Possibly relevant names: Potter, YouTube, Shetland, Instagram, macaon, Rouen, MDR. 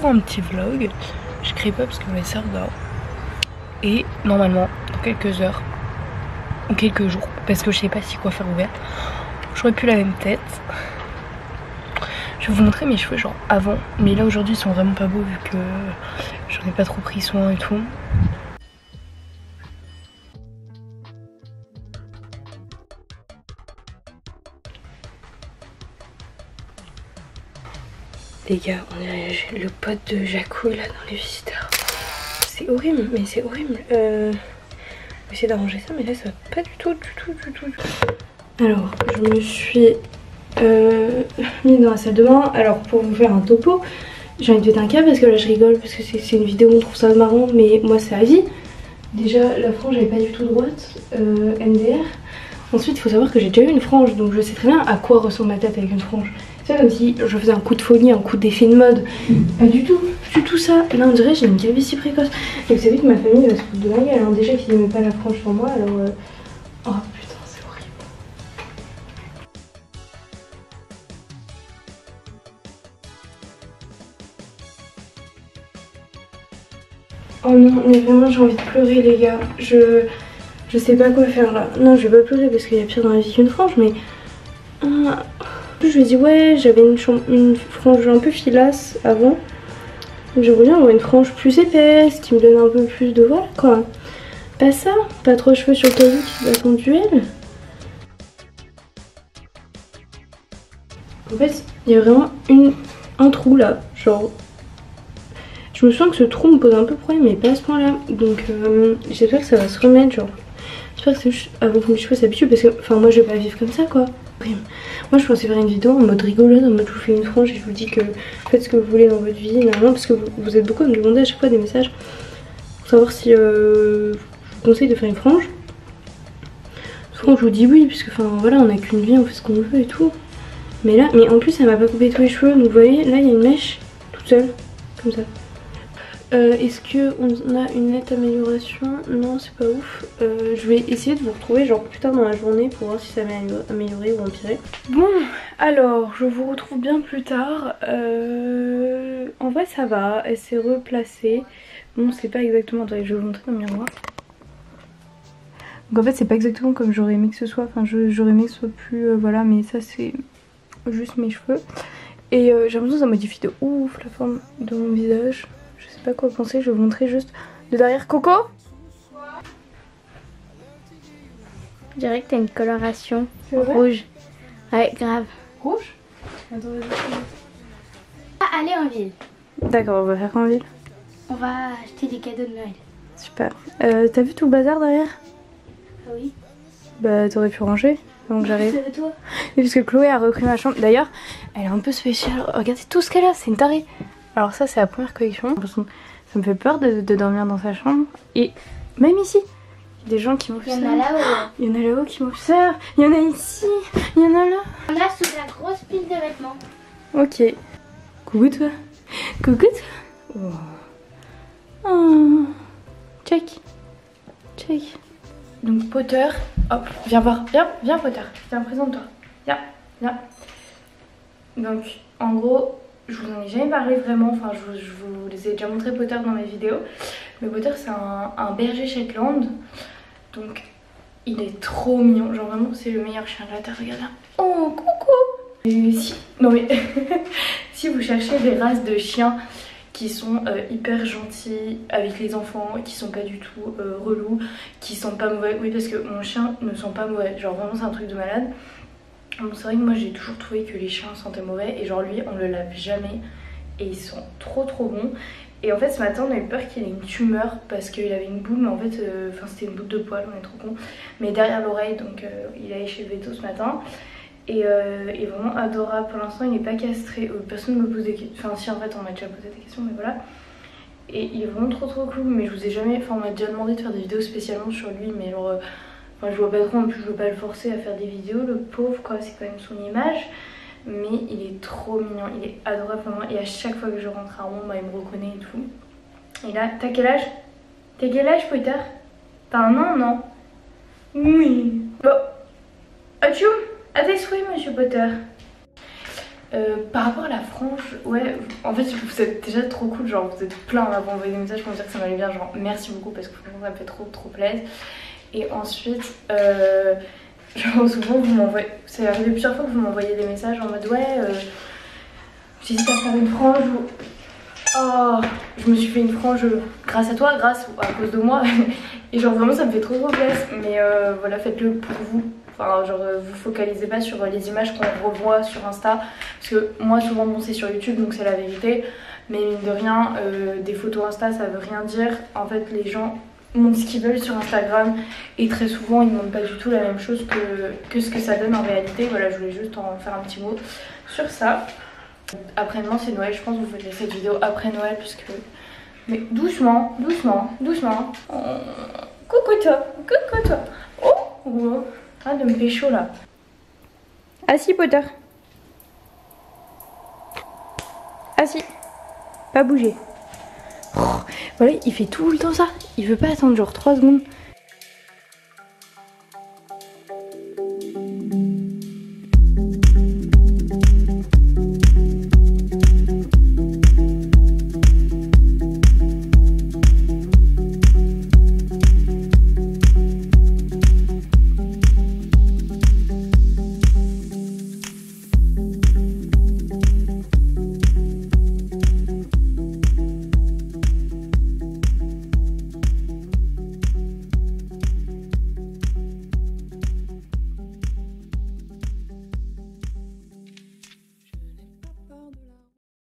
pour un petit vlog. Je crée pas parce que mes sœurs dorment. Et normalement, dans quelques heures ou quelques jours, parce que je sais pas si quoi faire ouvert, j'aurais plus la même tête. Je vais vous montrer mes cheveux genre avant, mais là aujourd'hui ils sont vraiment pas beaux vu que j'en ai pas trop pris soin et tout. Les gars, on est le pote de Jaco là dans les visiteurs. C'est horrible, mais c'est horrible. Je vais essayer d'arranger ça, mais là ça va pas du tout, du tout. Alors, je me suis mise dans la salle de bain. Alors, pour vous faire un topo, j'ai envie de péter un câble parce que là je rigole, parce que c'est une vidéo, on trouve ça marrant, mais moi c'est à vie. Déjà, la frange elle est pas du tout droite, MDR. Ensuite, il faut savoir que j'ai déjà eu une frange, donc je sais très bien à quoi ressemble ma tête avec une frange. C'est pas comme si je faisais un coup de folie, un coup d'effet de mode. Pas du tout, ça. Là on dirait j'ai une calvitie précoce. Et vous savez que ma famille va se foutre de ma gueule. Alors déjà qu'ils n'aimaient pas la frange sur moi, alors... Oh putain, c'est horrible. Oh non, mais vraiment j'ai envie de pleurer les gars. Je sais pas quoi faire là. Non, je vais pas pleurer parce qu'il y a pire dans la vie qu'une frange, mais... Je lui ai dit ouais, j'avais une frange un peu filasse avant. Donc je voulais avoir une frange plus épaisse qui me donne un peu plus de voile quoi. Pas ça, pas trop de cheveux sur le caillou qui se bat en duel. En fait, il y a vraiment un trou là, genre. Je me souviens que ce trou me pose un peu problème, mais pas à ce point là. Donc j'espère que ça va se remettre, genre. J'espère que c'est juste avant que mes cheveux s'habituent parce que, enfin, moi je vais pas vivre comme ça quoi. Moi je pensais faire une vidéo en mode rigolote, en mode je vous fais une frange et je vous dis que faites ce que vous voulez dans votre vie, normalement, parce que vous êtes beaucoup à me demander à chaque fois des messages pour savoir si je vous conseille de faire une frange. Souvent je vous dis oui, puisque enfin voilà, on n'a qu'une vie, on fait ce qu'on veut et tout. Mais là, mais en plus ça m'a pas coupé tous les cheveux, donc vous voyez, là il y a une mèche toute seule, comme ça. Est-ce qu'on a une nette amélioration? Non, c'est pas ouf. Je vais essayer de vous retrouver genre plus tard dans la journée pour voir si ça m'a amélioré ou empiré. Bon, alors je vous retrouve bien plus tard. En vrai ça va, elle s'est replacée. Bon, c'est pas exactement... Attends, je vais vous montrer dans le miroir. Donc en fait c'est pas exactement comme j'aurais aimé que ce soit. Enfin j'aurais aimé que ce soit plus... voilà, mais ça c'est juste mes cheveux. Et j'ai l'impression que ça modifie de ouf la forme de mon visage. Je sais pas quoi penser, je vais vous montrer juste de derrière. Coco, je dirais que t'as une coloration rouge. Ouais, grave. Rouge? Attends, on va aller en ville. D'accord, on va faire quoi en ville? On va acheter des cadeaux de Noël. Super. T'as vu tout le bazar derrière? Ah oui. Bah t'aurais pu ranger avant que j'arrive. Et puisque Chloé a repris ma chambre. D'ailleurs, elle est un peu spéciale. Regardez tout ce qu'elle a, c'est une tarée. Alors ça c'est la première collection, ça me fait peur de dormir dans sa chambre. Et même ici, il y a des gens qui m'observent. Il y en a là-haut. Il y en a là-haut qui m'observent, il y en a ici, il y en a là. On a sous la grosse pile de vêtements. Ok. Coucou toi. Coucou toi. Oh. Oh. Check. Check. Donc Potter, hop, viens voir, viens Potter, viens présente-toi. Viens. Donc en gros... Je vous en ai jamais parlé vraiment, enfin je vous les ai déjà montré Potter dans mes vidéos. Mais Potter c'est un berger Shetland. Donc il est trop mignon, genre vraiment c'est le meilleur chien de la terre, regarde là. Oh coucou. Et si, non mais si vous cherchez des races de chiens qui sont hyper gentils avec les enfants, qui sont pas du tout relous, qui sentent pas mauvais. Oui parce que mon chien ne sent pas mauvais, genre vraiment c'est un truc de malade. Bon, c'est vrai que moi j'ai toujours trouvé que les chiens sentaient mauvais et genre lui on le lave jamais et ils sont trop bons. Et en fait ce matin on a eu peur qu'il ait une tumeur parce qu'il avait une boule, mais en fait c'était une boule de poil, on est trop con, mais derrière l'oreille, donc il est allé chez le véto ce matin et il est vraiment adorable. Pour l'instant il n'est pas castré, personne ne me pose des questions, enfin si en fait on m'a déjà posé des questions mais voilà. Et il est vraiment trop cool, mais je vous ai jamais, enfin on m'a déjà demandé de faire des vidéos spécialement sur lui mais genre... Enfin, je vois pas trop, en plus je veux pas le forcer à faire des vidéos, le pauvre quoi, c'est quand même son image. Mais il est trop mignon, il est adorable vraiment, et à chaque fois que je rentre à Rouen, bah, il me reconnaît et tout. Et là, t'as quel âge? T'as quel âge Potter? T'as un an, non? Oui. Bon. Atchoum, à tes souhaits monsieur Potter. Par rapport à la frange, ouais, en fait vous êtes déjà trop cool, genre vous êtes plein à m'envoyer des messages pour me dire que ça m'allait bien, genre merci beaucoup parce que franchement ça me fait trop plaisir. Et ensuite, genre souvent vous m'envoyez, c'est arrivé plusieurs fois que vous m'envoyez des messages en mode ouais, j'hésite à faire une frange ou oh, je me suis fait une frange grâce à toi, à cause de moi. Et genre vraiment ça me fait trop plaisir, mais voilà, faites-le pour vous. Enfin, genre, vous focalisez pas sur les images qu'on revoit sur Insta, parce que moi souvent bon c'est sur YouTube donc c'est la vérité, mais mine de rien des photos Insta ça veut rien dire. En fait les gens montrent ce qu'ils veulent sur Instagram et très souvent ils montrent pas du tout la même chose que ce que ça donne en réalité. Voilà, je voulais juste en faire un petit mot sur ça. Après demain c'est Noël, je pense que vous faites cette vidéo après Noël puisque... Mais doucement, doucement, doucement. Oh. Coucou toi, coucou toi. Oh wow. Ah, de me pécho là. Assis Potter. Assis. Pas bouger. Oh, voilà, il fait tout le temps ça. Il veut pas attendre genre 3 secondes.